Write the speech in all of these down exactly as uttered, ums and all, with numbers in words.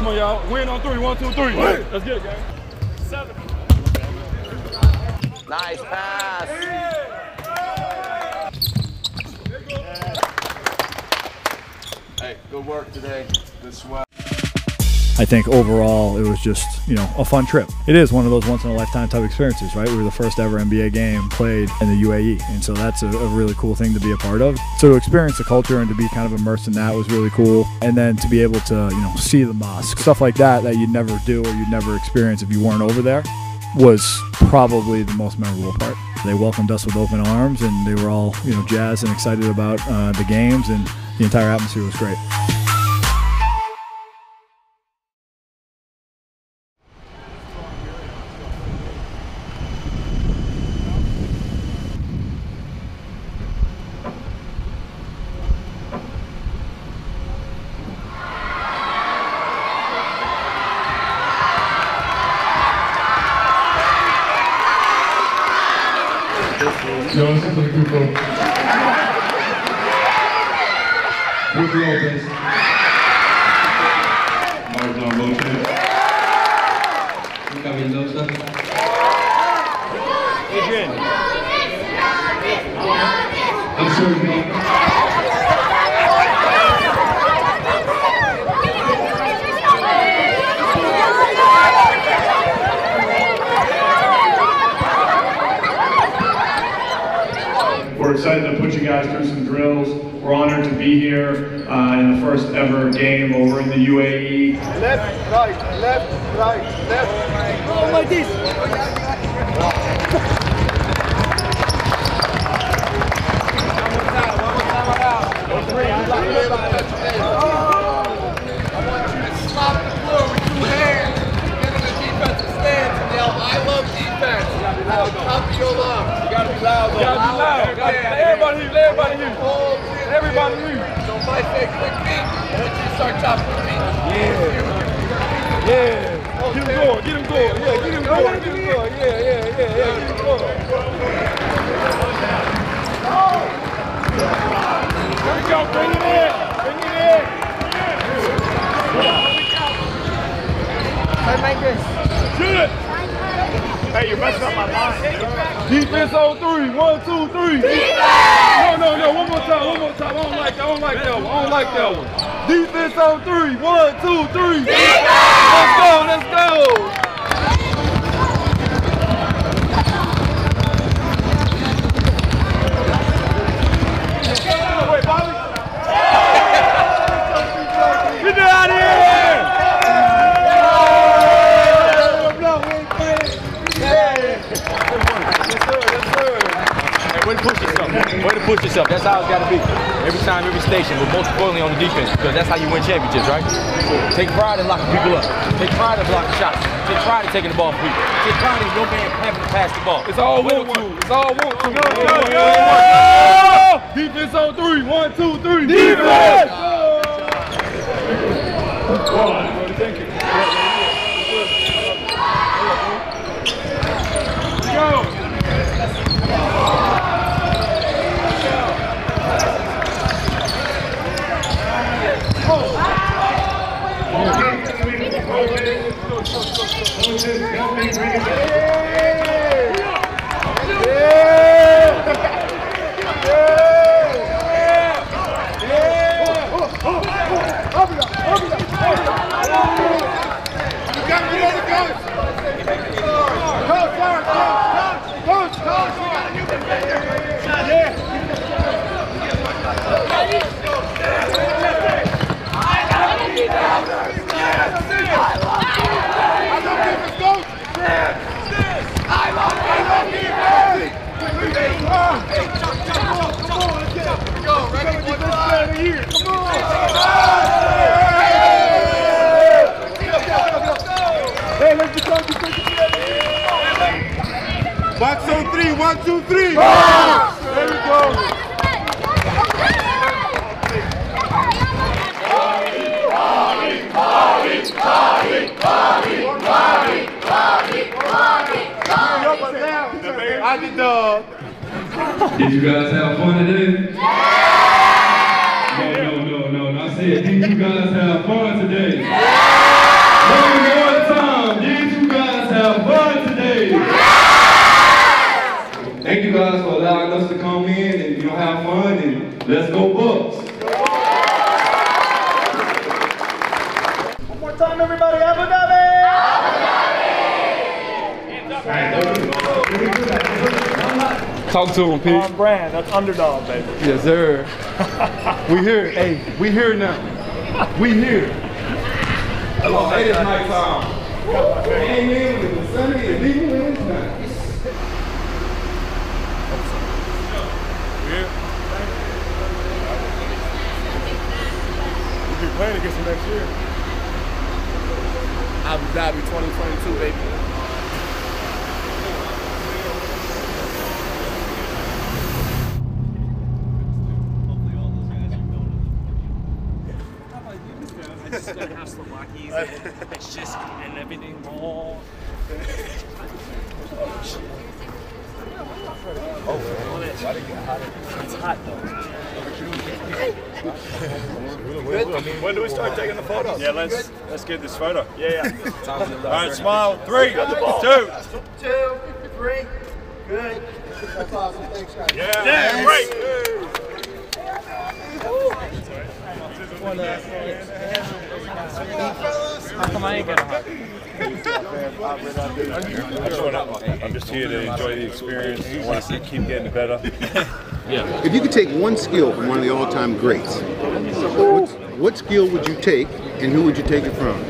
Come on, y'all. Win on three. One, two, three. Win. Let's get it, gang. Seven. Nice pass. Yeah. Hey, good work today. Good sweat. I think overall it was just, you know, a fun trip. It is one of those once in a lifetime type experiences, right? We were the first ever N B A game played in the U A E. And so that's a, a really cool thing to be a part of. So to experience the culture and to be kind of immersed in that was really cool. And then to be able to, you know, see the mosque, stuff like that, that you'd never do or you'd never experience if you weren't over there, was probably the most memorable part. They welcomed us with open arms and they were all, you know, jazzed and excited about uh, the games, and the entire atmosphere was great. We're excited to put you guys through some drills. We're honored to be here uh, in the first ever game over in the U A E. Left, right, left, right, left. Oh, like this. I want you to slap the floor with two hands. Get in the defensive stance and yell, I love defense. At the top of your lungs. You gotta be loud. You gotta be loud. Everybody here, everybody here. Everybody here. Don't fight that quick feet. Let you start chopping feet. Yeah. Yeah. Get him going. Get him going. Yeah, get him going. Get him going. Yeah, yeah, yeah, yeah. Get him going. Here we go. Bring it in. Bring it in. I like this. Shoot it. Hey, you're messing up my line. Defense on three. One, two, three. Defense! No, no, no. One more time. One more time. I don't like that. I don't like that one. I don't like that one. Defense on three. One, two, three. Defense! Let's go. Let's go. Push yourself. That's how it's got to be. Every time, every station, but most importantly on the defense, because that's how you win championships, right? Take pride in locking people up. Take pride in blocking shots. Take pride in taking the ball from people. Take pride in your man having to pass the ball. It's all want to. It's all want to. Defense on three. One, two, three. Defense! One. Thank you. Go. Did you guys have fun today? Yeah! No, no, no, no, no. I said, did you guys have fun today? Yeah! time, everybody. Abu Dhabi! Talk to him, Pete. On brand, that's underdog, baby. Yes, sir. We here. Hey, we here now. We here. Hello, oh, it is night time. Ain't in with the sunny and even in the night. We'll be playing against them next year. Abu Dhabi twenty twenty-two, baby. It's just and everything all. Oh, it's hot though. When do we start taking the photos? Yeah, let's let's get this photo. Yeah, yeah. All right, smile. Three, two, two, three. Good. That's awesome. Thanks, guys. Yeah, yeah, great. How come I ain't got a hug? I'm just here to enjoy the experience. I want to keep getting better. Yeah. If you could take one skill from one of the all-time greats, what, what skill would you take and who would you take it from?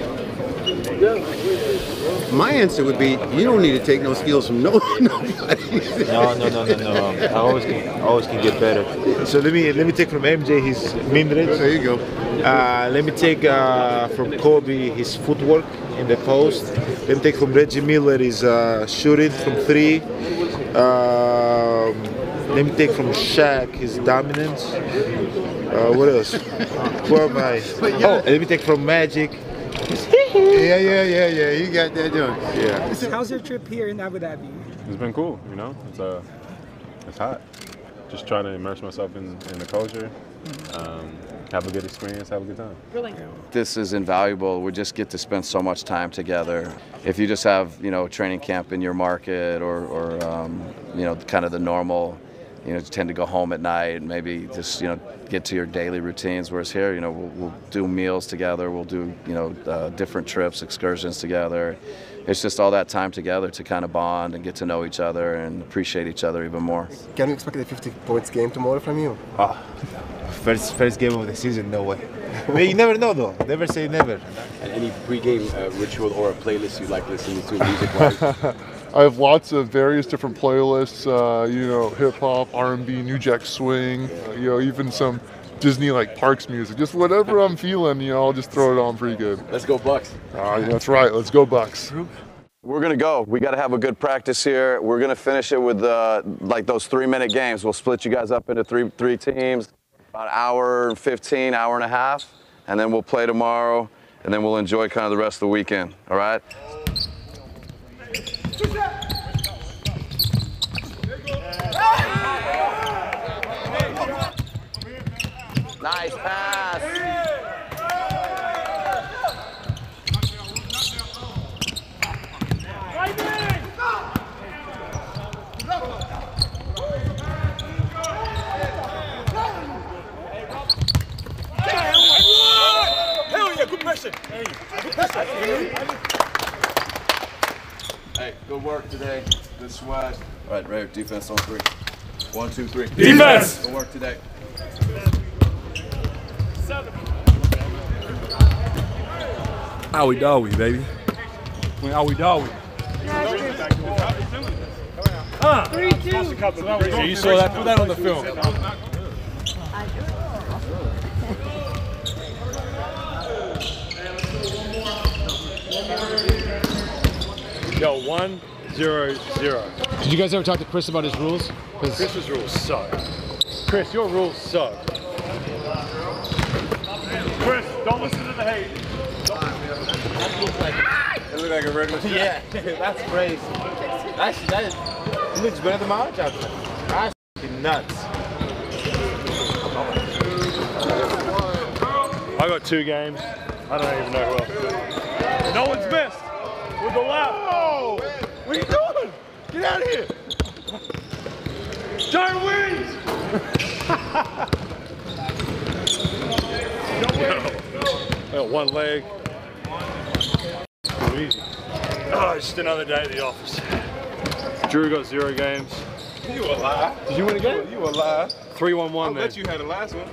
My answer would be, you don't need to take no skills from no nobody. No, no, no, no, no. I always can, always can get better. So let me let me take from M J his meme range. There you go. Uh, let me take uh, from Kobe his footwork in the post. Let me take from Reggie Miller his uh, shooting from three. Uh, let me take from Shaq his dominance. Uh, what else? Where am I? Oh, let me take from Magic. Yeah, yeah, yeah, yeah. You got that done. Yeah. So how's your trip here in Abu Dhabi? It's been cool, you know. It's uh, it's hot. Just trying to immerse myself in, in the culture. Um, have a good experience. Have a good time. Really? This is invaluable. We just get to spend so much time together. If you just have, you know, training camp in your market, or, or um, you know, kind of the normal. You know, tend to go home at night and maybe just, you know, get to your daily routines. Whereas here, you know, we'll, we'll do meals together. We'll do, you know, uh, different trips, excursions together. It's just all that time together to kind of bond and get to know each other and appreciate each other even more. Can we expect a fifty points game tomorrow from you? Ah, first first game of the season, no way. Well, you never know though. Never say never. And any pregame uh, ritual or a playlist you like listening to music-wise? I have lots of various different playlists, uh, you know, hip-hop, R and B, New Jack Swing, you know, even some Disney, like, Parks music. Just whatever I'm feeling, you know, I'll just throw it on pretty good. Let's go Bucks. Uh, yeah, that's right. Let's go Bucks. We're going to go. We got to have a good practice here. We're going to finish it with, uh, like, those three-minute games. We'll split you guys up into three, three teams, about an hour and fifteen, hour and a half, and then we'll play tomorrow, and then we'll enjoy kind of the rest of the weekend, all right? Nice pass. Hell yeah, good pressure. Hey, good pressure. Hey, good work today. Good sweat. All right, Ray, defense on three. One, two, three. Defense! Good work today. Owie dowie, baby. Owie dowie. Huh. Three, two. Yeah, you saw that. Put that on the film. Yo, one, zero, zero. Did you guys ever talk to Chris about his rules? Chris's rules suck. Chris, your rules suck. Chris, don't listen to the hate. It looked like a regular shot. Yeah, that's crazy. That's, that is, it looks better than my job. That's nuts. I got two games. I don't even know who else. No one's missed. With the left. What are you doing? Get out of here! Darn wins! Don't win. One leg. Oh, it's just another day at the office. Drew got zero games. You a liar. Did you win a game? You a liar. three one one there. I bet you had the last one.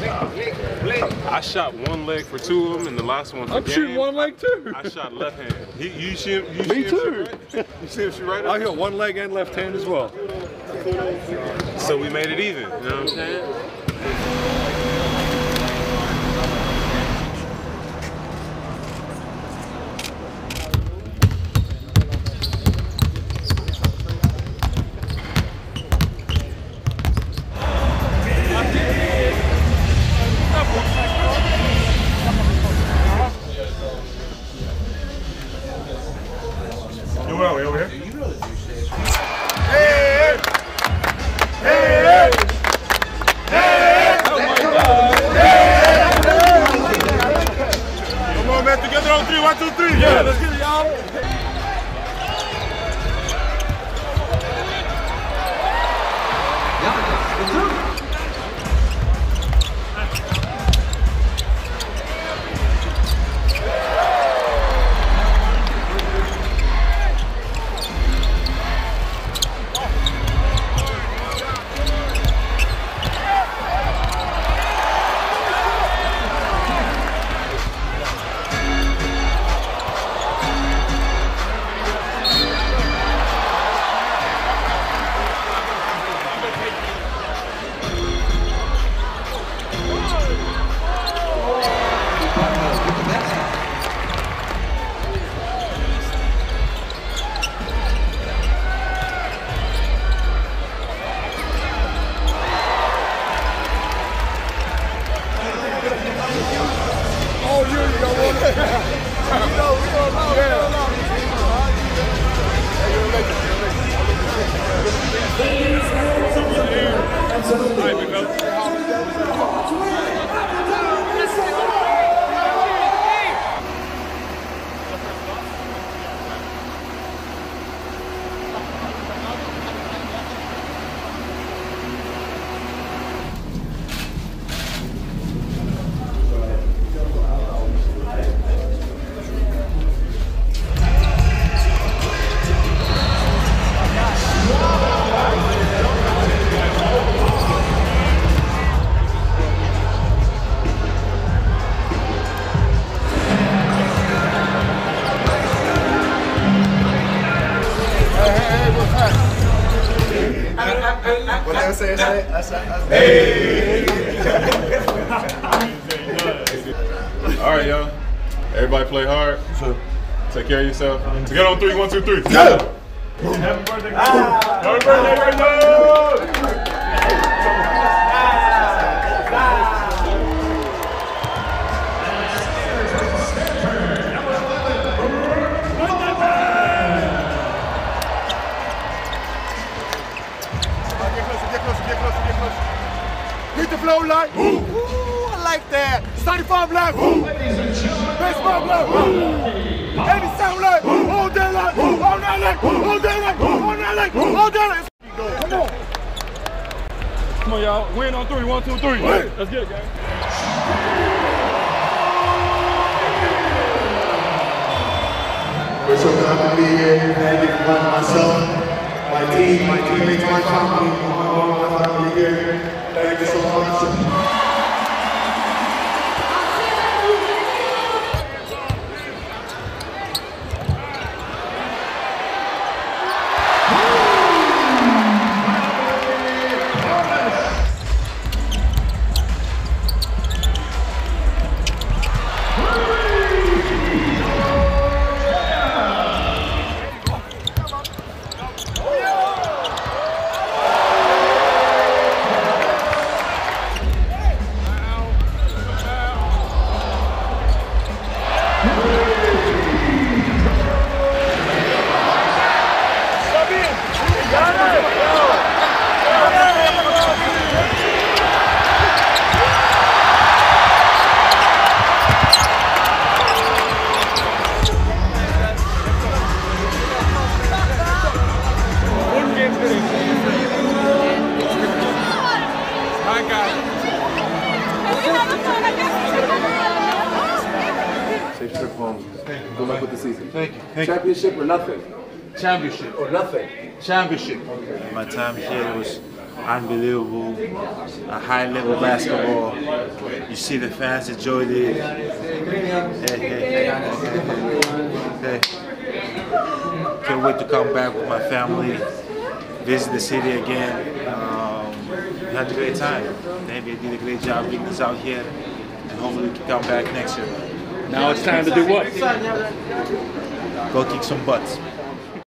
Leg, leg, leg. I shot one leg for two of them, and the last one for I'm game. shooting one leg too. I shot left hand. He, you shoot, you Me shoot too. Right? You see if she right up? I got one leg and left hand as well. So we made it even, you know what I'm saying? Hey! Alright, y'all. Everybody play hard. Sure. Take care of yourself. Let's get on three. One, two, three. Go! Happy birthday, Reggie! Ah. Happy birthday, Reggie! Flow line. Ooh. Ooh, I like that. thirty-five line. Baseball line. Every sound line. All day line. All night line. All day line. All night line. All day line. Come on. Come on, y'all. Win on three. One, two, three. Win. Let's get it, guys. So glad to be here. Thank you for myself, my team, my teammates, my family, my family here. Thank you so much. Hey! microphones. Thank you. Good luck with the season. Thank you. Thank Championship you. or nothing? Championship. Or nothing? Championship. Okay. My time here was unbelievable. A high level basketball. You see the fans enjoyed it. Hey, hey, hey. Can't wait to come back with my family, visit the city again. Um, we had a great time. The N B A did a great job getting us out here, and hopefully we can come back next year. Now it's time to do what? Go kick some butts.